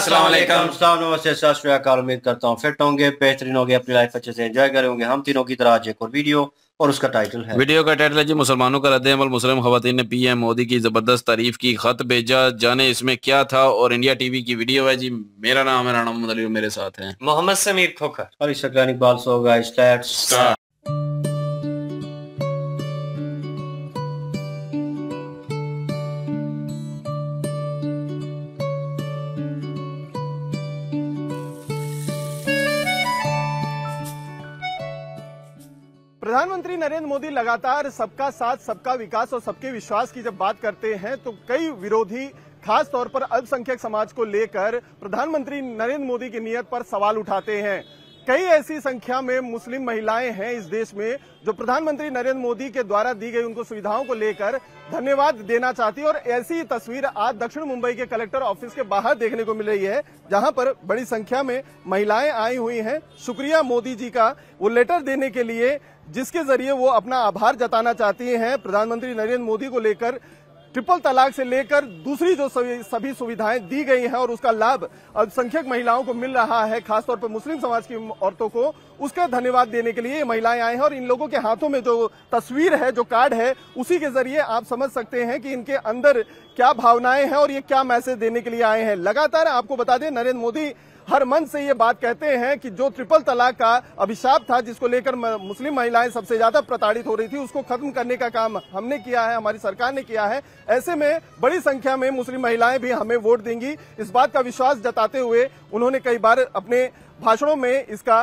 अस्सलाम वालेकुम, नमस्ते, सत श्री अकाल। उम्मीद करता हूँ फिट होंगे, बेहतरीन होंगे, अपनी लाइफ अच्छे से एंजॉय करेंगे। हम तीनों की तरह आज एक और वीडियो, और उसका टाइटल है, वीडियो का टाइटल है जी, मुसलमानों का रद्द-ए-अमल। मुस्लिम खवातीन ने पीएम मोदी की जबरदस्त तारीफ की, खत भेजा, जाने इसमें क्या था। और इंडिया टीवी की वीडियो है जी। मेरा नाम है राणा मुहम्मद अली, मेरे साथ हैं मोहम्मद समीर खोखर और Ishkaran Iqbal. So guys let's प्रधानमंत्री नरेंद्र मोदी लगातार सबका साथ, सबका विकास और सबके विश्वास की जब बात करते हैं तो कई विरोधी, खास तौर पर अल्पसंख्यक समाज को लेकर प्रधानमंत्री नरेंद्र मोदी की नीयत पर सवाल उठाते हैं। कई ऐसी संख्या में मुस्लिम महिलाएं हैं इस देश में जो प्रधानमंत्री नरेंद्र मोदी के द्वारा दी गई उनको सुविधाओं को लेकर धन्यवाद देना चाहती है। और ऐसी तस्वीर आज दक्षिण मुंबई के कलेक्टर ऑफिस के बाहर देखने को मिल रही है, जहां पर बड़ी संख्या में महिलाएं आई हुई हैं शुक्रिया मोदी जी का वो लेटर देने के लिए, जिसके जरिए वो अपना आभार जताना चाहती हैं प्रधानमंत्री नरेंद्र मोदी को लेकर। ट्रिपल तलाक से लेकर दूसरी जो सभी सुविधाएं दी गई हैं और उसका लाभ अल्पसंख्यक महिलाओं को मिल रहा है, खासतौर पर मुस्लिम समाज की औरतों को, उसका धन्यवाद देने के लिए ये महिलाएं आए हैं। और इन लोगों के हाथों में जो तस्वीर है, जो कार्ड है, उसी के जरिए आप समझ सकते हैं कि इनके अंदर क्या भावनाएं हैं और ये क्या मैसेज देने के लिए आए हैं। लगातार आपको बता दें, नरेंद्र मोदी हर मंच से ये बात कहते हैं कि जो ट्रिपल तलाक का अभिशाप था, जिसको लेकर मुस्लिम महिलाएं सबसे ज्यादा प्रताड़ित हो रही थी, उसको खत्म करने का काम हमने किया है, हमारी सरकार ने किया है। ऐसे में बड़ी संख्या में मुस्लिम महिलाएं भी हमें वोट देंगी, इस बात का विश्वास जताते हुए उन्होंने कई बार अपने भाषणों में इसका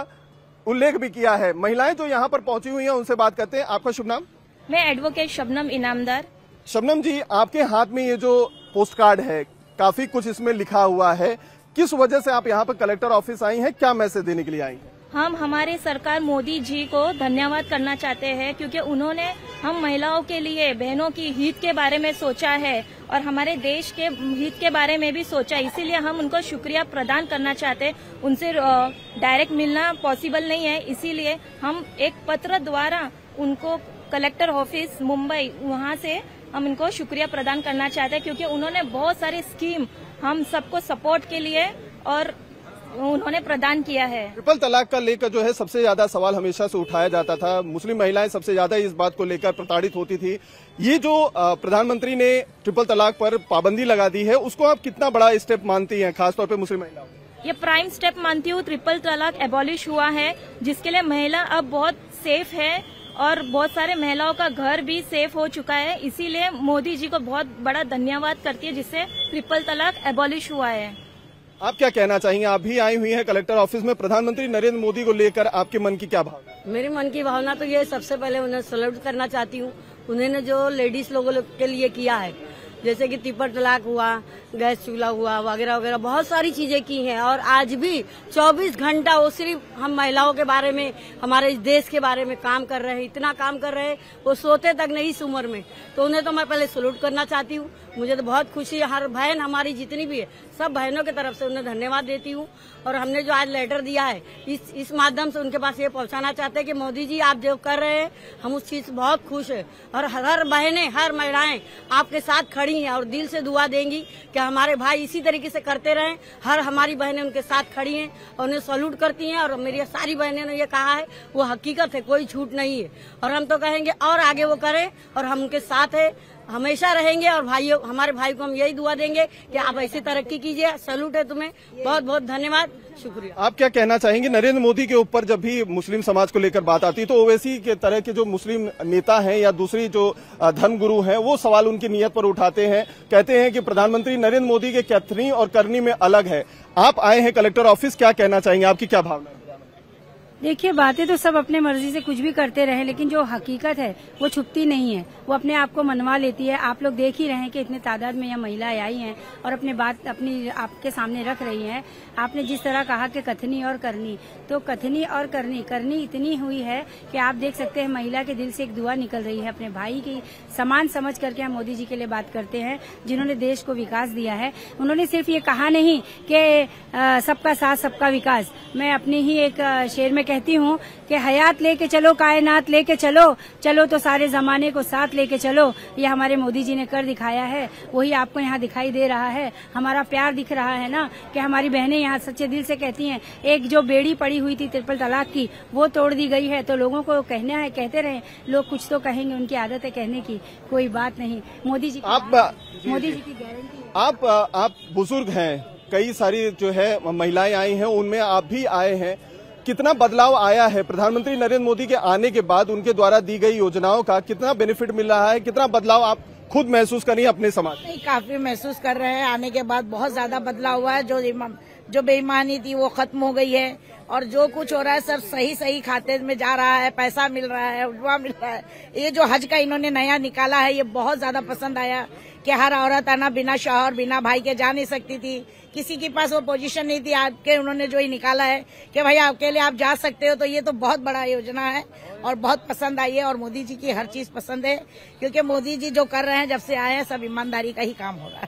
उल्लेख भी किया है। महिलाएं जो यहाँ पर पहुंची हुई हैं उनसे बात करते हैं। आपका शुभ नाम? मैं एडवोकेट शबनम इनामदार। शबनम जी, आपके हाथ में ये जो पोस्ट कार्ड है, काफी कुछ इसमें लिखा हुआ है, किस वजह से आप यहाँ पर कलेक्टर ऑफिस आई हैं, क्या मैसेज देने के लिए आई हैं? हम हमारे सरकार मोदी जी को धन्यवाद करना चाहते हैं, क्योंकि उन्होंने हम महिलाओं के लिए, बहनों की हित के बारे में सोचा है और हमारे देश के हित के बारे में भी सोचा। इसीलिए हम उनको शुक्रिया प्रदान करना चाहते हैं। उनसे डायरेक्ट मिलना पॉसिबल नहीं है, इसीलिए हम एक पत्र द्वारा उनको कलेक्टर ऑफिस मुंबई, वहाँ से हम उनको शुक्रिया प्रदान करना चाहते हैं, क्योंकि उन्होंने बहुत सारी स्कीम हम सबको सपोर्ट के लिए और उन्होंने प्रदान किया है। ट्रिपल तलाक का लेकर जो है सबसे ज्यादा सवाल हमेशा से उठाया जाता था, मुस्लिम महिलाएं सबसे ज्यादा इस बात को लेकर प्रताड़ित होती थी। ये जो प्रधानमंत्री ने ट्रिपल तलाक पर पाबंदी लगा दी है, उसको आप कितना बड़ा स्टेप मानती हैं, खासतौर पे मुस्लिम महिलाओं? ये प्राइम स्टेप मानती हूँ। ट्रिपल तलाक एबॉलिश हुआ है, जिसके लिए महिला अब बहुत सेफ है और बहुत सारे महिलाओं का घर भी सेफ हो चुका है। इसीलिए मोदी जी को बहुत बड़ा धन्यवाद करती है, जिससे ट्रिपल तलाक एबॉलिश हुआ है। आप क्या कहना चाहेंगे? आप भी आई हुई हैं कलेक्टर ऑफिस में, प्रधानमंत्री नरेंद्र मोदी को लेकर आपके मन की क्या भावना? मेरे मन की भावना तो ये, सबसे पहले उन्हें सैल्यूट करना चाहती हूँ। उन्होंने जो लेडीज लोगों के लिए किया है, जैसे कि ट्रिपल तलाक हुआ, गैस चूल्हा हुआ, वगैरह वगैरह बहुत सारी चीजें की हैं। और आज भी 24 घंटा वो सिर्फ हम महिलाओं के बारे में, हमारे इस देश के बारे में काम कर रहे हैं, इतना काम कर रहे हैं, वो सोते तक नहीं इस उम्र में। तो उन्हें तो मैं पहले सैल्यूट करना चाहती हूँ। मुझे तो बहुत खुशी है, हर बहन हमारी जितनी भी है, सब बहनों की तरफ से उन्हें धन्यवाद देती हूँ। और हमने जो आज लेटर दिया है, इस माध्यम से उनके पास ये पहुँचाना चाहते हैं कि मोदी जी, आप जो कर रहे हैं, हम उस चीज से बहुत खुश है। और हर बहनें, हर महिलाएं आपके साथ खड़ी हैं और दिल से दुआ देंगी कि हमारे भाई इसी तरीके से करते रहें। हर हमारी बहनें उनके साथ खड़ी हैं और उन्हें सैल्यूट करती हैं। और मेरी सारी बहनें ने ये कहा है, वो हकीकत है, कोई झूठ नहीं है। और हम तो कहेंगे और आगे वो करें, और हम उनके साथ है, हमेशा रहेंगे। और भाइयों, हमारे भाई को हम यही दुआ देंगे कि आप ऐसी तरक्की कीजिए। सैल्यूट है तुम्हें, बहुत बहुत धन्यवाद, शुक्रिया। आप क्या कहना चाहेंगे? नरेंद्र मोदी के ऊपर जब भी मुस्लिम समाज को लेकर बात आती है, तो ओवैसी के तरह के जो मुस्लिम नेता हैं या दूसरी जो धर्म गुरु हैं, वो सवाल उनकी नीयत पर उठाते हैं, कहते हैं कि प्रधानमंत्री नरेंद्र मोदी के कहनी और करनी में अलग है। आप आए हैं कलेक्टर ऑफिस, क्या कहना चाहेंगे? आपकी क्या भावना है? देखिए, बातें तो सब अपने मर्जी से कुछ भी करते रहे, लेकिन जो हकीकत है वो छुपती नहीं है, वो अपने आप को मनवा लेती है। आप लोग देख ही रहे हैं कि इतने तादाद में यहाँ महिलाएं आई हैं और अपने बात अपनी आपके सामने रख रही हैं। आपने जिस तरह कहा कि कथनी और करनी, तो कथनी और करनी इतनी हुई है कि आप देख सकते हैं महिला के दिल से एक दुआ निकल रही है। अपने भाई की समान समझ करके हम मोदी जी के लिए बात करते हैं, जिन्होंने देश को विकास दिया है। उन्होंने सिर्फ ये कहा नहीं कि सबका साथ सबका विकास। मैं अपने ही एक शेर में कहती हूँ कि हयात लेके चलो, कायनात लेके चलो, चलो तो सारे जमाने को साथ लेके चलो। ये हमारे मोदी जी ने कर दिखाया है, वही आपको यहाँ दिखाई दे रहा है। हमारा प्यार दिख रहा है ना कि हमारी बहनें यहाँ सच्चे दिल से कहती हैं। एक जो बेड़ी पड़ी हुई थी ट्रिपल तलाक की, वो तोड़ दी गई है। तो लोगों को कहना है, कहते रहे, लोग कुछ तो कहेंगे, उनकी आदत है कहने की। कोई बात नहीं, मोदी जी मोदी जी की गारंटी। आप बुजुर्ग हैं, कई सारी जो है महिलाएं आई हैं, उनमें आप भी आए हैं। कितना बदलाव आया है प्रधानमंत्री नरेंद्र मोदी के आने के बाद? उनके द्वारा दी गई योजनाओं का कितना बेनिफिट मिल रहा है? कितना बदलाव आप खुद महसूस करिए अपने समाज में? काफी महसूस कर रहे हैं। आने के बाद बहुत ज्यादा बदलाव हुआ है। जो बेईमानी थी वो खत्म हो गई है, और जो कुछ हो रहा है सब सही सही खाते में जा रहा है, पैसा मिल रहा है, उठवा मिल रहा है। ये जो हज का इन्होंने नया निकाला है, ये बहुत ज्यादा पसंद आया कि हर औरत आना बिना शौहर बिना भाई के जा नहीं सकती थी, किसी के पास वो पोजीशन नहीं थी। आपके उन्होंने जो ही निकाला है कि भाई आपके लिए आप जा सकते हो, तो ये तो बहुत बड़ा योजना है और बहुत पसंद आई है। और मोदी जी की हर चीज पसंद है, क्योंकि मोदी जी जो कर रहे हैं जब से आए हैं सब ईमानदारी का ही काम हो रहा है।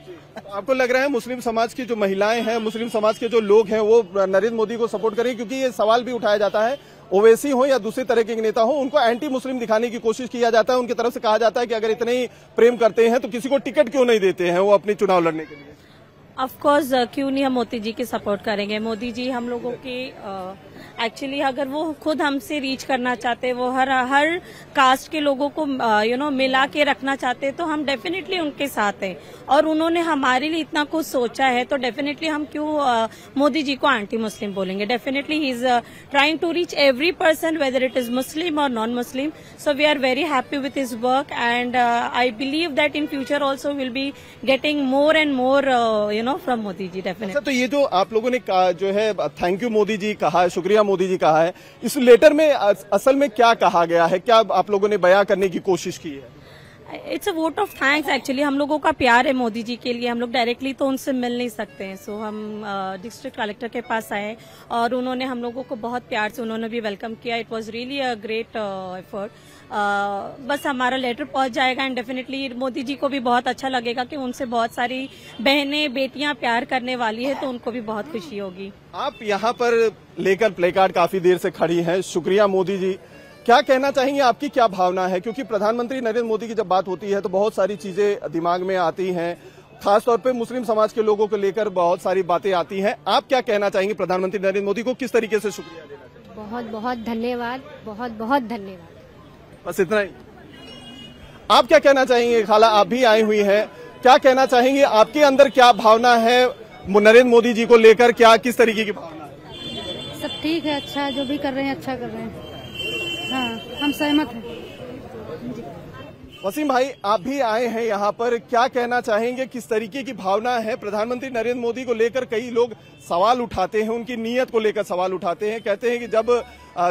आपको लग रहा है मुस्लिम समाज की जो महिलाएं हैं, मुस्लिम समाज के जो लोग हैं, वो नरेंद्र मोदी को सपोर्ट करें? क्योंकि ये सवाल भी उठाया जाता है, ओवैसी हो या दूसरे तरह के नेता हो, उनको एंटी मुस्लिम दिखाने की कोशिश किया जाता है। उनकी तरफ से कहा जाता है कि अगर इतने ही प्रेम करते हैं तो किसी को टिकट क्यों नहीं देते हैं वो अपने चुनाव लड़ने के लिए? ऑफकोर्स क्यों नहीं, हम मोदी जी की सपोर्ट करेंगे। मोदी जी हम लोगों की एक्चुअली अगर वो खुद हमसे रीच करना चाहते, वो हर कास्ट के लोगों को मिला के रखना चाहते, तो हम डेफिनेटली उनके साथ हैं। और उन्होंने हमारे लिए इतना कुछ सोचा है, तो डेफिनेटली हम क्यों मोदी जी को एंटी मुस्लिम बोलेंगे? Definitely he is trying to reach every person, whether it is Muslim और non Muslim. So we are very happy with his work, and I believe that in future also will be getting more and more from Modi ji definitely. तो ये जो आप लोगों ने जो है thank you Modi ji कहा है, शुक्रिया मोदी जी कहा है, इस लेटर में असल में क्या कहा गया है? क्या आप लोगों ने बयां करने की कोशिश की है? It's a vote of thanks actually. हम लोगों का प्यार है मोदी जी के लिए। हम लोग डायरेक्टली तो उनसे मिल नहीं सकते हैं, सो हम डिस्ट्रिक्ट कलेक्टर के पास आए और उन्होंने हम लोगों को बहुत प्यार से उन्होंने भी वेलकम किया। It was really a great effort. बस हमारा लेटर पहुंच जाएगा, एंड डेफिनेटली मोदी जी को भी बहुत अच्छा लगेगा कि उनसे बहुत सारी बहनें बेटियां प्यार करने वाली है, तो उनको भी बहुत खुशी होगी। आप यहाँ पर लेकर प्लेकार्ड काफी देर से खड़ी है, शुक्रिया मोदी जी, क्या कहना चाहेंगे? आपकी क्या भावना है? क्योंकि प्रधानमंत्री नरेंद्र मोदी की जब बात होती है तो बहुत सारी चीजें दिमाग में आती हैं, खासतौर पे मुस्लिम समाज के लोगों को लेकर बहुत सारी बातें आती हैं। आप क्या कहना चाहेंगे प्रधानमंत्री नरेंद्र मोदी को? किस तरीके से शुक्रिया देना चाहिए? बहुत बहुत धन्यवाद, बहुत बहुत धन्यवाद, बस इतना ही। आप क्या कहना चाहेंगे? खाला आप भी आई हुई है, क्या कहना चाहेंगे? आपके अंदर क्या भावना है नरेंद्र मोदी जी को लेकर? क्या किस तरीके की भावना है? सब ठीक है, अच्छा जो भी कर रहे हैं अच्छा कर रहे हैं, हाँ, हम सहमत हैं। वसीम भाई आप भी आए हैं यहाँ पर, क्या कहना चाहेंगे? किस तरीके की भावना है प्रधानमंत्री नरेंद्र मोदी को लेकर? कई लोग सवाल उठाते हैं, उनकी नीयत को लेकर सवाल उठाते हैं, कहते हैं कि जब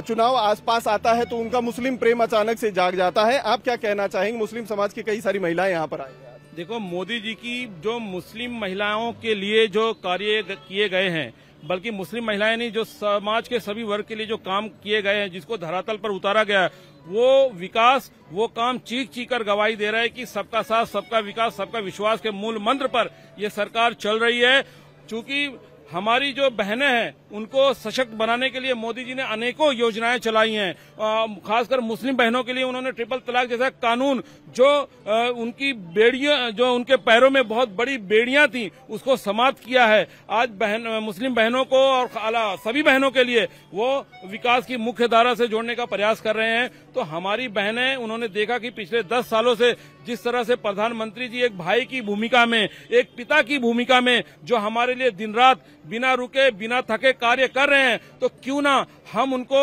चुनाव आसपास आता है तो उनका मुस्लिम प्रेम अचानक से जाग जाता है। आप क्या कहना चाहेंगे? मुस्लिम समाज की कई सारी महिलाएं यहाँ पर आई हैं। देखो, मोदी जी की जो मुस्लिम महिलाओं के लिए जो कार्य किए गए हैं, बल्कि मुस्लिम महिलाएं नहीं, जो समाज के सभी वर्ग के लिए जो काम किए गए हैं, जिसको धरातल पर उतारा गया है, वो विकास, वो काम चीख चीख कर गवाही दे रहा है कि सबका साथ, सबका विकास, सबका विश्वास के मूल मंत्र पर ये सरकार चल रही है। चूंकि हमारी जो बहनें हैं उनको सशक्त बनाने के लिए मोदी जी ने अनेकों योजनाएं चलाई हैं, खासकर मुस्लिम बहनों के लिए उन्होंने ट्रिपल तलाक जैसा कानून, जो उनकी बेड़ियां, जो उनके पैरों में बहुत बड़ी बेड़ियां थी, उसको समाप्त किया है। आज मुस्लिम बहनों को और सभी बहनों के लिए वो विकास की मुख्य धारा से जोड़ने का प्रयास कर रहे हैं। तो हमारी बहनें, उन्होंने देखा कि पिछले 10 सालों से जिस तरह से प्रधानमंत्री जी एक भाई की भूमिका में, एक पिता की भूमिका में जो हमारे लिए दिन रात बिना रुके बिना थके कार्य कर रहे हैं, तो क्यों ना हम उनको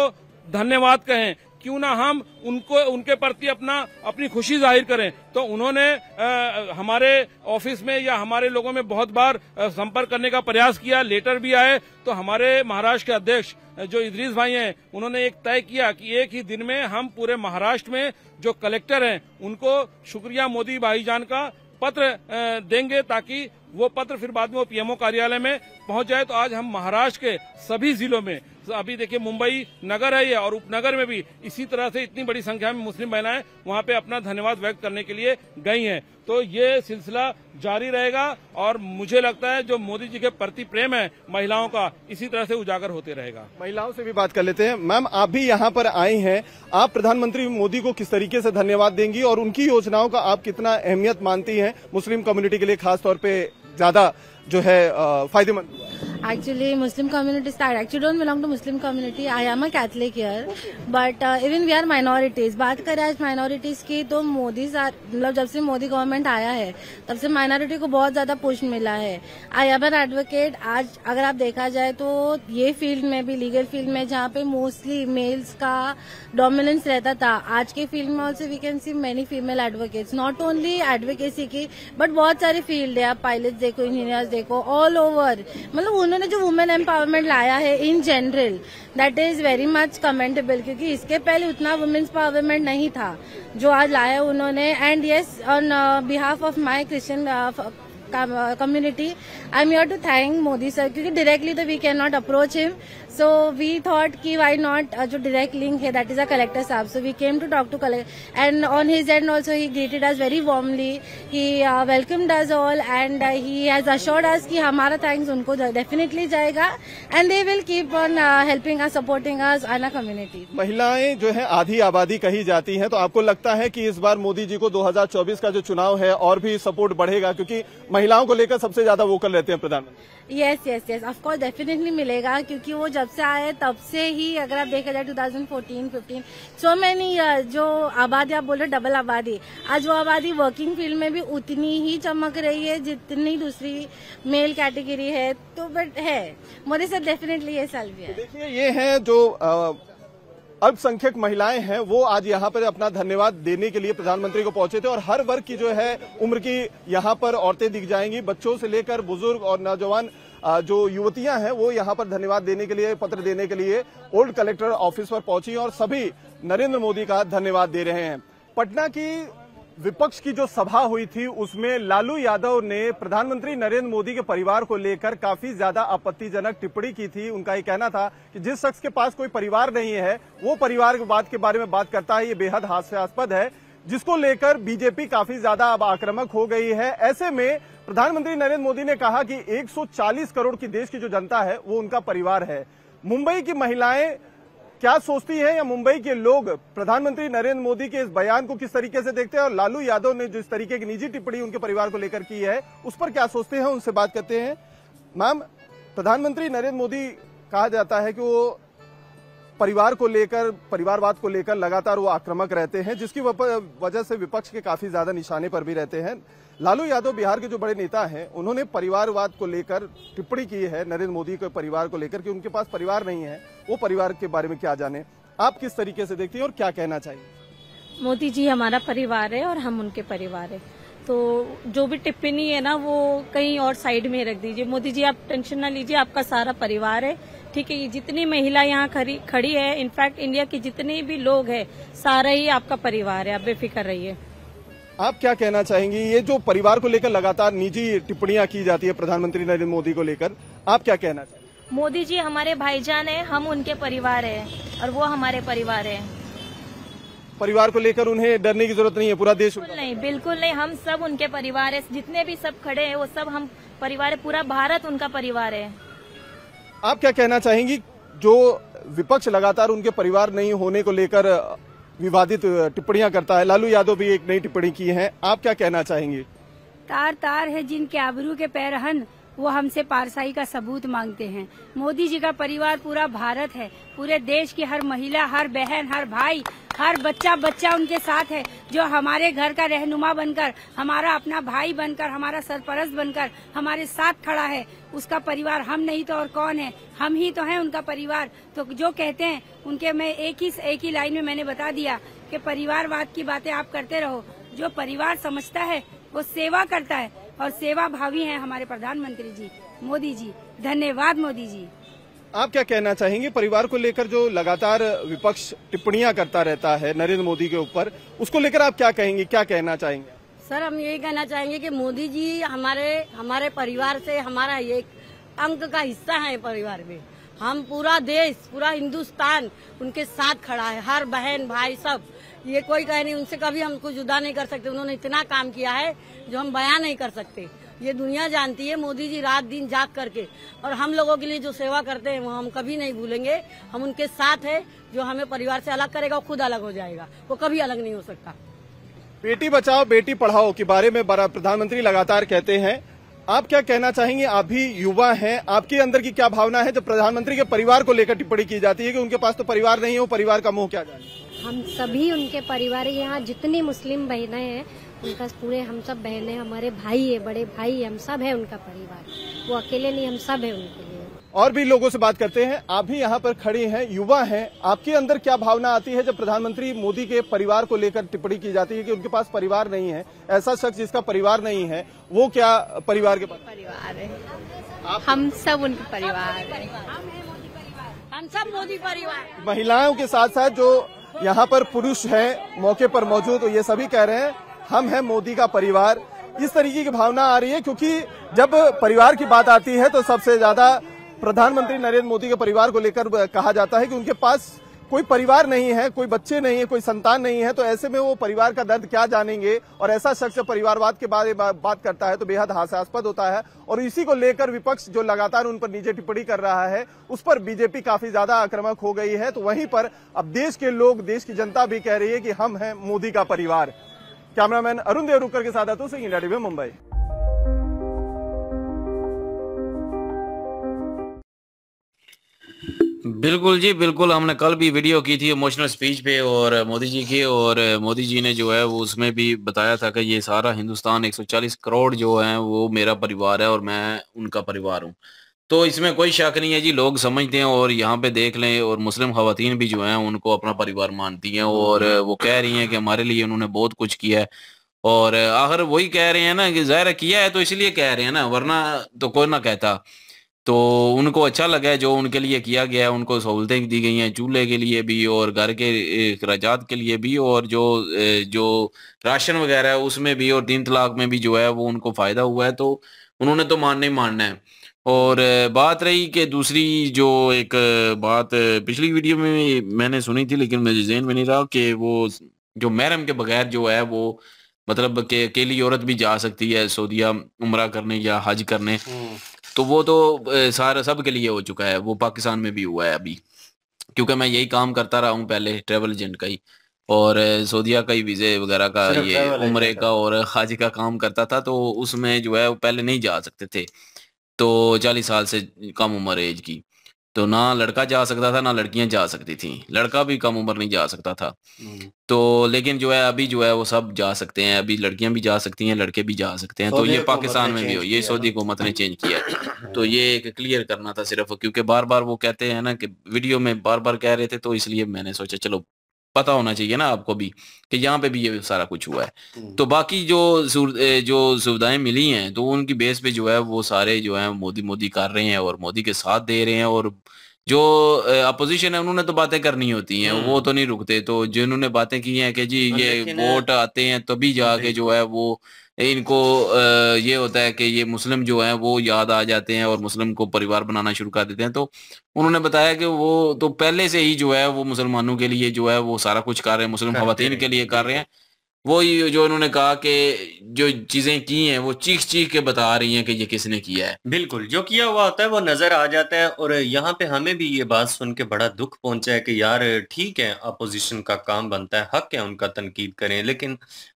धन्यवाद कहें, क्यों ना हम उनको, उनके प्रति अपनी खुशी जाहिर करें। तो उन्होंने हमारे ऑफिस में या हमारे लोगों में बहुत बार संपर्क करने का प्रयास किया, लेटर भी आए। तो हमारे महाराष्ट्र के अध्यक्ष जो इद्रीस भाई हैं, उन्होंने एक तय किया कि एक ही दिन में हम पूरे महाराष्ट्र में जो कलेक्टर हैं उनको शुक्रिया मोदी भाईजान का पत्र देंगे, ताकि वो पत्र फिर बाद में वो पीएमओ कार्यालय में पहुंच जाए। तो आज हम महाराष्ट्र के सभी जिलों में, अभी देखिए मुंबई नगर है ये और उपनगर में भी इसी तरह से इतनी बड़ी संख्या में मुस्लिम महिलाएं वहां पे अपना धन्यवाद व्यक्त करने के लिए गई हैं। तो ये सिलसिला जारी रहेगा और मुझे लगता है जो मोदी जी के प्रति प्रेम है महिलाओं का इसी तरह से उजागर होते रहेगा। महिलाओं से भी बात कर लेते हैं। मैम, आप भी यहाँ पर आई हैं, आप प्रधानमंत्री मोदी को किस तरीके से धन्यवाद देंगी और उनकी योजनाओं का आप कितना अहमियत मानती हैं, मुस्लिम कम्युनिटी के लिए खासतौर पर ज्यादा जो है फायदेमंद? Actually, Muslim community. I actually don't belong to Muslim community. I am a Catholic here, but even we are minorities. बात करें आज minorities की तो मोदी सर मतलब जब से मोदी government आया है तब से minority को बहुत ज्यादा push मिला है। I am an advocate. आज अगर आप देखा जाए तो ये field में भी legal field में जहाँ पे mostly males का dominance रहता था, आज के field में also we can see many female advocates. Not only advocacy की but बहुत सारे field है, आप pilots देखो, engineers देखो, all over मतलब उन्होंने जो वुमेन एम्पावरमेंट लाया है in general that is very much commendable क्योंकि इसके पहले उतना वुमेन्स एम्पावरमेंट नहीं था जो आज लाया उन्होंने। And yes, on behalf of my Christian community I am here to thank Modi sir क्योंकि डायरेक्टली तो we can not approach him, so we thought कि वाई नॉट जो डायरेक्ट लिंक है दैट इज अ कलेक्टर साहब, so we came to talk to collector and on his and also he greeted us very warmly, he welcomed us all and he has assured us कि हमारा thanks उनको definitely जाएगा and they will keep on helping us, supporting us and a community. महिलाएं जो है आधी आबादी कही जाती है, तो आपको लगता है कि इस बार मोदी जी को 2024 का जो चुनाव है और भी सपोर्ट बढ़ेगा क्योंकि महिलाओं को लेकर सबसे ज्यादा वोकल रहते हैं प्रधानमंत्री? Yes yes yes, of course definitely मिलेगा क्योंकि वो जब से आए तब से ही अगर आप देखा जाए 2014-15 सो मैनी ईयर जो आबादी आप बोल रहे डबल आबादी, आज वो आबादी वर्किंग फील्ड में भी उतनी ही चमक रही है जितनी दूसरी मेल कैटेगरी है, तो बट है मोदी सर डेफिनेटली ये साल भी है। देखिए ये है जो अल्पसंख्यक महिलाएं हैं वो आज यहाँ पर अपना धन्यवाद देने के लिए प्रधानमंत्री को पहुंचे थे और हर वर्ग की जो है उम्र की यहाँ पर औरतें दिख जाएंगी, बच्चों से लेकर बुजुर्ग और नौजवान जो युवतियां हैं वो यहाँ पर धन्यवाद देने के लिए पत्र देने के लिए ओल्ड कलेक्टर ऑफिस पर पहुंची और सभी नरेंद्र मोदी का धन्यवाद दे रहे हैं। पटना की विपक्ष की जो सभा हुई थी उसमें लालू यादव ने प्रधानमंत्री नरेंद्र मोदी के परिवार को लेकर काफी ज्यादा आपत्तिजनक टिप्पणी की थी। उनका ये कहना था कि जिस शख्स के पास कोई परिवार नहीं है वो परिवारवाद के बारे में बात करता है, ये बेहद हास्यास्पद है, जिसको लेकर बीजेपी काफी ज्यादा अब आक्रामक हो गई है। ऐसे में प्रधानमंत्री नरेंद्र मोदी ने कहा कि 140 करोड़ की देश की जो जनता है वो उनका परिवार है। मुंबई की महिलाएं क्या सोचती हैं या मुंबई के लोग प्रधानमंत्री नरेंद्र मोदी के इस बयान को किस तरीके से देखते हैं और लालू यादव ने जो इस तरीके की निजी टिप्पणी उनके परिवार को लेकर की है उस पर क्या सोचते हैं, उनसे बात करते हैं। मैम, प्रधानमंत्री नरेंद्र मोदी कहा जाता है कि वो परिवार को लेकर परिवारवाद को लेकर लगातार वो आक्रामक रहते हैं जिसकी वजह से विपक्ष के काफी ज्यादा निशाने पर भी रहते हैं। लालू यादव बिहार के जो बड़े नेता हैं उन्होंने परिवारवाद को लेकर टिप्पणी की है नरेंद्र मोदी के परिवार को लेकर कि उनके पास परिवार नहीं है, वो परिवार के बारे में क्या जाने। आप किस तरीके से देखती हैं और क्या कहना चाहिए? मोदी जी हमारा परिवार है और हम उनके परिवार है, तो जो भी टिप्पणी है ना वो कहीं और साइड में रख दीजिए। मोदी जी आप टेंशन ना लीजिए, आपका सारा परिवार है, ठीक है। जितनी महिला यहाँ खड़ी है, इनफैक्ट इंडिया के जितने भी लोग हैं सारा ही आपका परिवार है, आप बेफिक्र रहिए। आप क्या कहना चाहेंगी, ये जो परिवार को लेकर लगातार निजी टिप्पणियां की जाती है प्रधानमंत्री नरेंद्र मोदी को लेकर, आप क्या कहना चाहेंगे? मोदी जी हमारे भाईजान है, हम उनके परिवार है और वो हमारे परिवार है, परिवार को लेकर उन्हें डरने की जरूरत नहीं है, पूरा देश नहीं, बिल्कुल नहीं, हम सब उनके परिवार है, जितने भी सब खड़े हैं वो सब हम परिवार है, पूरा भारत उनका परिवार है। आप क्या कहना चाहेंगी, जो विपक्ष लगातार उनके परिवार नहीं होने को लेकर विवादित टिप्पणियां करता है, लालू यादव भी एक नई टिप्पणी की है, आप क्या कहना चाहेंगी? तार तार है जिनके आबरू के पैरहन, वो हमसे पारसाई का सबूत मांगते हैं। मोदी जी का परिवार पूरा भारत है, पूरे देश की हर महिला, हर बहन, हर भाई, हर बच्चा उनके साथ है, जो हमारे घर का रहनुमा बनकर, हमारा अपना भाई बनकर, हमारा सरपरस्त बनकर हमारे साथ खड़ा है। उसका परिवार हम नहीं तो और कौन है, हम ही तो हैं उनका परिवार। तो जो कहते हैं उनके, मैं एक ही लाइन में मैंने बता दिया कि परिवारवाद की बातें आप करते रहो, जो परिवार समझता है वो सेवा करता है और सेवा भावी है हमारे प्रधानमंत्री जी मोदी जी, धन्यवाद मोदी जी। आप क्या कहना चाहेंगे, परिवार को लेकर जो लगातार विपक्ष टिप्पणियां करता रहता है नरेंद्र मोदी के ऊपर, उसको लेकर आप क्या कहेंगे, क्या कहना चाहेंगे? सर हम यही कहना चाहेंगे कि मोदी जी हमारे परिवार से, हमारा एक अंग का हिस्सा है परिवार में, हम पूरा देश, पूरा हिंदुस्तान उनके साथ खड़ा है, हर बहन भाई सब। ये कोई कहे नहीं, उनसे कभी हमको जुदा नहीं कर सकते। उन्होंने इतना काम किया है जो हम बयां नहीं कर सकते। ये दुनिया जानती है मोदी जी रात दिन जाग करके और हम लोगों के लिए जो सेवा करते हैं वो हम कभी नहीं भूलेंगे। हम उनके साथ है। जो हमें परिवार से अलग करेगा वो खुद अलग हो जाएगा, वो कभी अलग नहीं हो सकता। बेटी बचाओ बेटी पढ़ाओ के बारे में प्रधानमंत्री लगातार कहते हैं, आप क्या कहना चाहेंगे? आप भी युवा हैं, आपके अंदर की क्या भावना है जब प्रधानमंत्री के परिवार को लेकर टिप्पणी की जाती है कि उनके पास तो परिवार नहीं है, वो परिवार का मोह क्या जाने? हम सभी उनके परिवार, यहाँ जितनी मुस्लिम बहनें हैं उनका पूरे, हम सब बहनें, हमारे भाई है, बड़े भाई, हम सब है उनका परिवार। वो अकेले नहीं, हम सब है उनके लिए। और भी लोगों से बात करते हैं। आप भी यहाँ पर खड़े हैं, युवा हैं, आपके अंदर क्या भावना आती है जब प्रधानमंत्री मोदी के परिवार को लेकर टिप्पणी की जाती है कि उनके पास परिवार नहीं है? ऐसा शख्स जिसका परिवार नहीं है वो क्या परिवार के परिवार है? हम सब उनके परिवार है, हम सब मोदी परिवार। महिलाओं के साथ साथ जो यहाँ पर पुरुष हैं मौके पर मौजूद, तो ये सभी कह रहे हैं हम हैं मोदी का परिवार। इस तरीके की भावना आ रही है क्योंकि जब परिवार की बात आती है तो सबसे ज्यादा प्रधानमंत्री नरेंद्र मोदी के परिवार को लेकर कहा जाता है कि उनके पास कोई परिवार नहीं है, कोई बच्चे नहीं है, कोई संतान नहीं है। तो ऐसे में वो परिवार का दर्द क्या जानेंगे? और ऐसा शख्स परिवारवाद के बारे में बात करता है तो बेहद हास्यास्पद होता है। और इसी को लेकर विपक्ष जो लगातार उन पर नीचे टिप्पणी कर रहा है, उस पर बीजेपी काफी ज्यादा आक्रामक हो गई है। तो वहीं पर अब देश के लोग, देश की जनता भी कह रही है कि हम हैं मोदी का परिवार। कैमरामैन अरुण देवरुकर के साथ अतुल सिंह, इंडिया टीवी, मुंबई। बिल्कुल जी, बिल्कुल। हमने कल भी वीडियो की थी इमोशनल स्पीच पे और मोदी जी की, और मोदी जी ने जो है वो उसमें भी बताया था कि ये सारा हिंदुस्तान 140 करोड़ जो है वो मेरा परिवार है और मैं उनका परिवार हूँ। तो इसमें कोई शक नहीं है जी, लोग समझते हैं। और यहाँ पे देख लें, और मुस्लिम खवातीन भी जो हैं उनको अपना परिवार मानती हैं और वो कह रही हैं कि हमारे लिए उन्होंने बहुत कुछ किया है। और आखिर वही कह रहे हैं ना कि ज़ाहिर किया है तो इसलिए कह रहे हैं ना, वरना तो कोई ना कहता। तो उनको अच्छा लगा है जो उनके लिए किया गया है, उनको सहूलतें दी गई हैं चूल्हे के लिए भी और घर के अखराजात के लिए भी, और जो राशन वगैरह है उसमें भी, और 3 तलाक में भी जो है वो उनको फ़ायदा हुआ है। तो उन्होंने तो मानना ही मानना है। और बात रही कि दूसरी जो एक बात पिछली वीडियो में मैंने सुनी थी लेकिन मुझे ज़हन में नहीं रहा कि वो जो महरम के बगैर जो है वो मतलब कि अकेली औरत भी जा सकती है सऊदीया उम्रा करने या हज करने। तो वो तो सारा सब के लिए हो चुका है, वो पाकिस्तान में भी हुआ है अभी, क्योंकि मैं यही काम करता रहा हूँ पहले ट्रैवल एजेंट का ही और सऊदीया का ही वीज़े वगैरह का, ये उम्रे का और हज का काम करता था। तो उसमें जो है वो पहले नहीं जा सकते थे, तो 40 साल से कम उम्र एज की, तो ना लड़का जा सकता था ना लड़कियां जा सकती थी, लड़का भी कम उम्र नहीं जा सकता था। तो लेकिन जो है अभी जो है वो सब जा सकते हैं, अभी लड़कियां भी जा सकती हैं लड़के भी जा सकते हैं। तो ये पाकिस्तान में भी हो, ये सऊदी हुकूमत ने चेंज किया। तो ये एक क्लियर करना था सिर्फ, क्योंकि बार बार वो कहते हैं ना कि वीडियो में बार बार कह रहे थे, तो इसलिए मैंने सोचा चलो पता होना चाहिए ना आपको भी कि यहाँ पे भी ये सारा कुछ हुआ है। तो बाकी जो सुविधाएं मिली हैं तो उनकी बेस पे जो है वो सारे जो है मोदी मोदी कर रहे हैं और मोदी के साथ दे रहे हैं। और जो अपोजिशन है उन्होंने तो बातें करनी होती हैं, वो तो नहीं रुकते। तो जिन्होंने बातें की हैं कि जी ये वोट आते हैं तभी जाके जो है वो इनको ये होता है कि ये मुस्लिम जो है वो याद आ जाते हैं और मुस्लिम को परिवार बनाना शुरू कर देते हैं। तो उन्होंने बताया कि वो तो पहले से ही जो है वो मुसलमानों के लिए जो है वो सारा कुछ कर रहे हैं, मुस्लिम खवातीन के लिए कर रहे हैं। वो जो उन्होंने कहा कि जो चीजें की हैं वो चीख चीख के बता रही हैं कि ये किसने किया है। बिल्कुल, जो किया हुआ होता है वो नजर आ जाता है। और यहाँ पे हमें भी ये बात सुन के बड़ा दुख पहुंचा है कि यार ठीक है, अपोजिशन का काम बनता है, हक है उनका तनकीद करें, लेकिन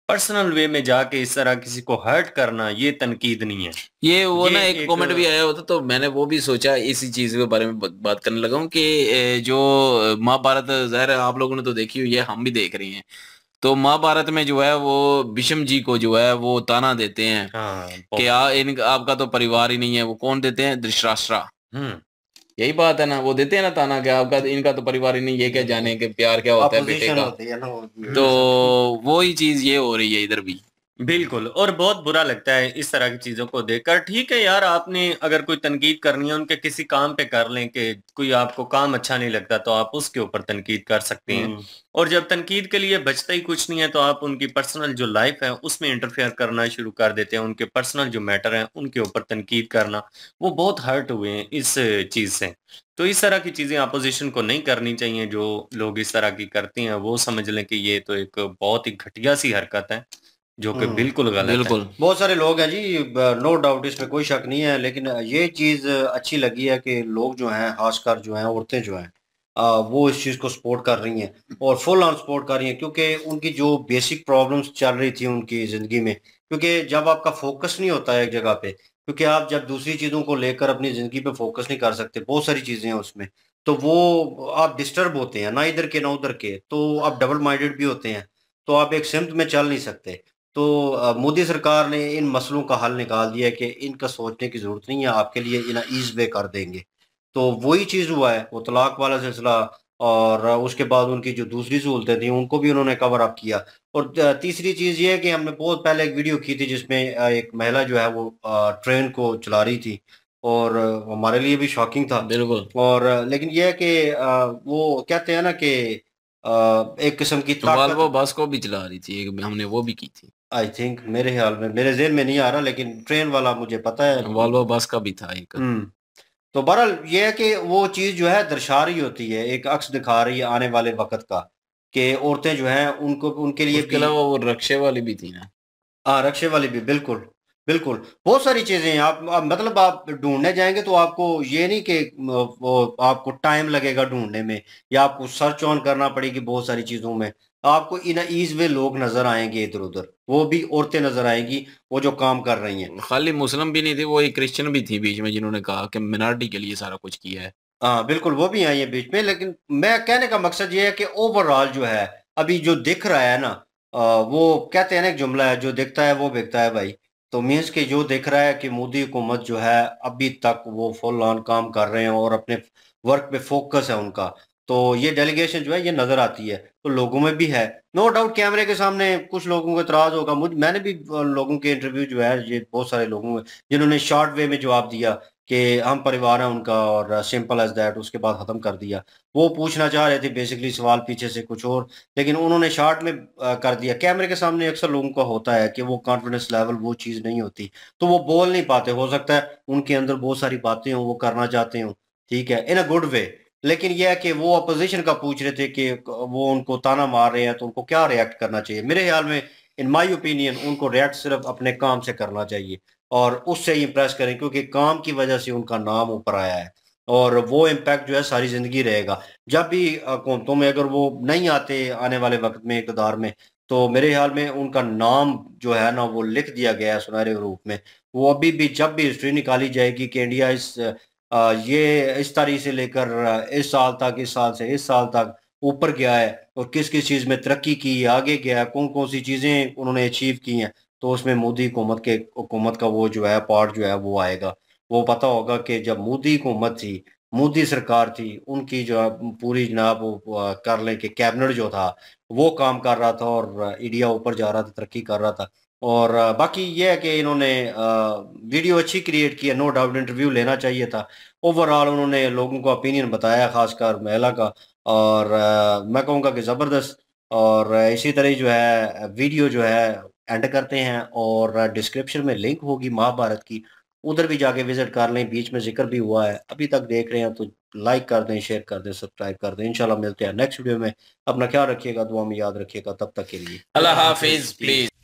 पर्सनल वे में जाके इस तरह किसी को हर्ट करना ये तनकीद नहीं है। ये वो ना एक कमेंट भी आया होता तो मैंने वो भी सोचा, इसी चीज के बारे में बात करने लगा हूँ कि जो महाभारत, ज़ाहिर आप लोगों ने तो देखी हुई है, हम भी देख रहे हैं। तो महाभारत में जो है वो भीष्म जी को जो है वो ताना देते हैं कि आपका तो परिवार ही नहीं है। वो कौन देते हैं? धृतराष्ट्र। यही बात है ना, वो देते हैं ना ताना कि आपका इनका तो परिवार ही नहीं, ये क्या जाने कि प्यार क्या होता है बेटे का। तो वही चीज ये हो रही है इधर भी। बिल्कुल। और बहुत बुरा लगता है इस तरह की चीजों को देखकर। ठीक है यार, आपने अगर कोई तनकीद करनी है उनके किसी काम पे कर लें कि कोई आपको काम अच्छा नहीं लगता तो आप उसके ऊपर तनकीद कर सकते हैं, और जब तनकीद के लिए बचता ही कुछ नहीं है तो आप उनकी पर्सनल जो लाइफ है उसमें इंटरफेयर करना शुरू कर देते हैं, उनके पर्सनल जो मैटर हैं उनके ऊपर तनकीद करना। वो बहुत हर्ट हुए हैं इस चीज से। तो इस तरह की चीजें अपोजिशन को नहीं करनी चाहिए। जो लोग इस तरह की करते हैं वो समझ लें कि ये तो एक बहुत ही घटिया सी हरकत है जो कि बिल्कुल गलत बिल्कुल है। बहुत सारे लोग हैं जी, नो डाउट, इसमें कोई शक नहीं है, लेकिन ये चीज़ अच्छी लगी है कि लोग जो हैं, खासकर जो हैं औरतें जो हैं, वो इस चीज़ को सपोर्ट कर रही हैं और फुल ऑन सपोर्ट कर रही हैं, क्योंकि उनकी जो बेसिक प्रॉब्लम्स चल रही थी उनकी ज़िंदगी में, क्योंकि जब आपका फोकस नहीं होता है एक जगह पर, क्योंकि आप जब दूसरी चीज़ों को लेकर अपनी ज़िंदगी पर फोकस नहीं कर सकते, बहुत सारी चीज़ें हैं उसमें, तो वो आप डिस्टर्ब होते हैं, ना इधर के ना उधर के, तो आप डबल माइंडेड भी होते हैं, तो आप एक सिम्त में चल नहीं सकते। तो मोदी सरकार ने इन मसलों का हल निकाल दिया कि इनका सोचने की ज़रूरत नहीं है, आपके लिए इन्हें ईज वे कर देंगे। तो वही चीज़ हुआ है, वो तलाक वाला सिलसिला, और उसके बाद उनकी जो दूसरी सहूलतें थी उनको भी उन्होंने कवर अप किया। और तीसरी चीज़ ये है कि हमने बहुत पहले एक वीडियो की थी जिसमें एक महिला जो है वो ट्रेन को चला रही थी, और हमारे लिए भी शॉकिंग था बिल्कुल। और लेकिन यह है कि वो कहते हैं ना कि एक किस्म की वो बस को भी चला रही थी, एक हमने वो भी की थी आई थिंक, मेरे ख्याल में, मेरे जेहन में नहीं आ रहा, लेकिन ट्रेन वाला मुझे पता है, वाल्वो बस का भी था एक। तो बहरहाल ये है कि वो चीज़ जो है दर्शा रही होती है, एक अक्स दिखा रही है आने वाले वक्त का, कि औरतें जो हैं उनको उनके लिए भी, वो रक्षे वाली भी थी ना, हाँ रक्षे वाली भी, बिल्कुल बिल्कुल। बहुत सारी चीज़ें हैं, आप मतलब आप ढूंढने जाएंगे तो आपको ये नहीं कि आपको टाइम लगेगा ढूंढने में या आपको सर्च ऑन करना पड़ेगी, बहुत सारी चीज़ों में आपको इन ईज वे लोग नजर आएंगे इधर उधर, वो भी औरतें नजर आएंगी वो जो काम कर रही हैं। खाली मुस्लिम भी नहीं थी, वो एक क्रिश्चियन भी थी बीच में, जिन्होंने कहा कि मिनार्टी के लिए सारा कुछ किया है। हाँ बिल्कुल, वो भी आई है बीच में। लेकिन मैं कहने का मकसद ये है कि ओवरऑल जो है अभी जो दिख रहा है ना, वो कहते हैं ना एक जुमला है, जो दिखता है वो बिकता है भाई। तो मीन्स कि जो दिख रहा है कि मोदी हुकूमत जो है अभी तक वो फुल ऑन काम कर रहे हैं और अपने वर्क पे फोकस है उनका, तो ये डेलीगेशन जो है ये नज़र आती है, तो लोगों में भी है नो डाउट। कैमरे के सामने कुछ लोगों को एतराज़ होगा, मैंने भी लोगों के इंटरव्यू जो है ये बहुत सारे लोगों जिन्होंने शॉर्ट वे में जवाब दिया कि हम परिवार हैं उनका, और सिंपल एज दैट, उसके बाद ख़त्म कर दिया। वो पूछना चाह रहे थे बेसिकली सवाल पीछे से कुछ और, लेकिन उन्होंने शॉर्ट में कर दिया। कैमरे के सामने अक्सर लोगों का होता है कि वो कॉन्फिडेंस लेवल वो चीज़ नहीं होती, तो वो बोल नहीं पाते। हो सकता है उनके अंदर बहुत सारी बातें हों, वो करना चाहते हों, ठीक है, इन अ गुड वे। लेकिन यह है कि वो अपोजिशन का पूछ रहे थे कि वो उनको ताना मार रहे हैं तो उनको क्या रिएक्ट करना चाहिए। मेरे ख्याल में, इन माय ओपिनियन, उनको रिएक्ट सिर्फ अपने काम से करना चाहिए और उससे ही इम्प्रेस करें, क्योंकि काम की वजह से उनका नाम ऊपर आया है और वो इम्पैक्ट जो है सारी ज़िंदगी रहेगा। जब भी हुकूमतों में अगर वो नहीं आते आने वाले वक्त में इक़्तिदार में, तो मेरे ख्याल में उनका नाम जो है ना वो लिख दिया गया है सुनहरे रूप में। वो अभी भी जब भी हिस्ट्री निकाली जाएगी कि इंडिया ये इस तारीख से लेकर इस साल तक, इस साल से इस साल तक ऊपर गया है और किस किस चीज़ में तरक्की की, आगे गया है, कौन कौन सी चीज़ें उन्होंने अचीव की हैं, तो उसमें मोदी हुकूमत का वो जो है पार्ट जो है वो आएगा। वो पता होगा कि जब मोदी हुकूमत थी, मोदी सरकार थी, उनकी जो है पूरी जनाब कर लें कि कैबिनेट जो था वो काम कर रहा था और इंडिया ऊपर जा रहा था, तरक्की कर रहा था। और बाकी ये है कि इन्होंने वीडियो अच्छी क्रिएट की है, नो डाउट, इंटरव्यू लेना चाहिए था। ओवरऑल उन्होंने लोगों को ओपिनियन बताया, खासकर महिला का, और मैं कहूँगा कि ज़बरदस्त। और इसी तरह जो है वीडियो जो है एंड करते हैं, और डिस्क्रिप्शन में लिंक होगी महाभारत की, उधर भी जाके विजिट कर लें, बीच में जिक्र भी हुआ है। अभी तक देख रहे हैं तो लाइक कर दें, शेयर कर दें, सब्सक्राइब कर दें। इंशाल्लाह मिलते हैं नेक्स्ट वीडियो में। अपना ख्याल रखिएगा, दुआ में याद रखिएगा, तब तक के लिए अल्लाह हाफिज़। प्लीज़।